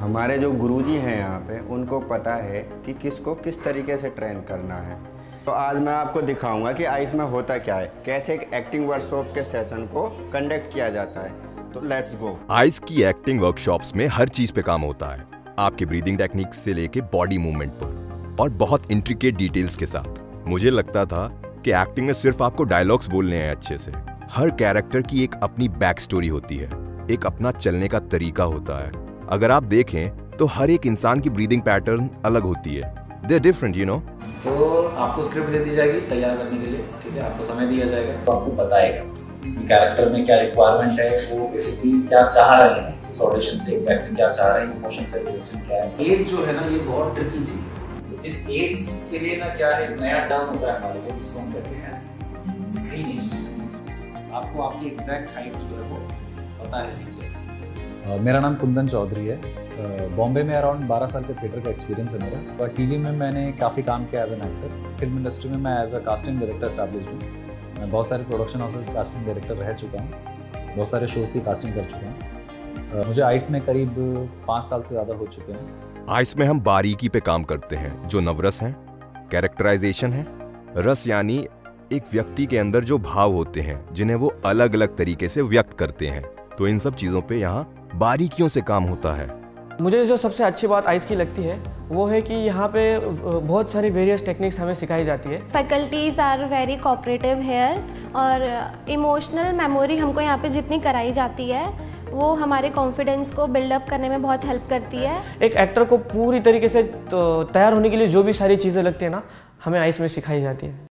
हमारे जो गुरुजी हैं यहाँ पे, उनको पता है कि किसको किस तरीके से ट्रेन करना है। तो आज मैं आपको दिखाऊंगा कि आइस में होता क्या है, कैसे एक एक्टिंग वर्कशॉप के सेशन को कंडक्ट किया जाता है। तो लेट्स गो। आइस की एक्टिंग वर्कशॉप्स में हर चीज पे काम होता है, आपके ब्रीदिंग टेक्निक से लेके बॉडी मूवमेंट पर, और बहुत इंट्रिकेट डिटेल्स के साथ। मुझे लगता था कि एक्टिंग में सिर्फ आपको डायलॉग्स बोलने हैं अच्छे से। हर कैरेक्टर की एक अपनी बैक स्टोरी होती है, एक अपना चलने का तरीका होता है। अगर आप देखें तो हर एक इंसान की ब्रीदिंग पैटर्न अलग होती है। They are different, you know? तो आपको स्क्रिप्ट दे दी जाएगी तैयार करने के लिए, ठीक है? आपको समय दिया जाएगा, तो आपको बताएगा कि कैरेक्टर में क्या रिक्वायरमेंट है, वो बेसिकली क्या चाह रहे हैं ऑडिशन से, एक्टिंग क्या चाह रहे हैं, इमोशन से रिलेटेड क्या है। एज जो है ना, ये बहुत ट्रिकी चीज है। तो इस एज के लिए ना क्या है, नया टर्म होता है हमारे लिए, जिसको हम कहते हैं स्क्रीन एज। आपको आपकी एग्जैक्ट हाइट जो है वो पता रहनी चाहिए। मेरा नाम कुंदन चौधरी है। बॉम्बे में अराउंड 12 साल का थिएटर का एक्सपीरियंस है मेरा, और टीवी में मैंने काफ़ी काम किया as an actor. Film industry में मैं as a casting director establish हूँ। मैं बहुत सारे प्रोडक्शन हाउस का कास्टिंग डायरेक्टर रह चुका हूँ, बहुत सारे शोज़ की कास्टिंग कर चुका हूँ। मुझे आइस में करीब 5 साल से ज़्यादा हो चुके हैं। आइस में हम बारीकी पे काम करते हैं, जो नवरस हैं, कैरेक्टराइजेशन है, रस यानी एक व्यक्ति के अंदर जो भाव होते हैं जिन्हें वो अलग अलग तरीके से व्यक्त करते हैं। तो इन सब चीज़ों पे यहाँ बारीकियों से काम होता है। मुझे जो सबसे अच्छी बात आइस की लगती है वो है कि यहाँ पे बहुत सारी वेरियस टेक्निक्स हमें सिखाई जाती है। Faculties are very cooperative here, और इमोशनल मेमोरी हमको यहाँ पे जितनी कराई जाती है वो हमारे कॉन्फिडेंस को बिल्डअप करने में बहुत हेल्प करती है। एक एक्टर को पूरी तरीके से तैयार होने के लिए जो भी सारी चीज़ें लगती है ना, हमें आइस में सिखाई जाती है।